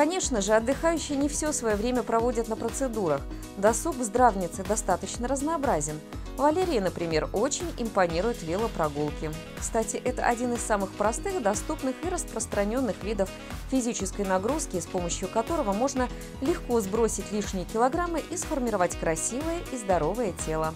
Конечно же, отдыхающие не все свое время проводят на процедурах. Досуг в здравнице достаточно разнообразен. Валерии, например, очень импонируют велопрогулки. Кстати, это один из самых простых, доступных и распространенных видов физической нагрузки, с помощью которого можно легко сбросить лишние килограммы и сформировать красивое и здоровое тело.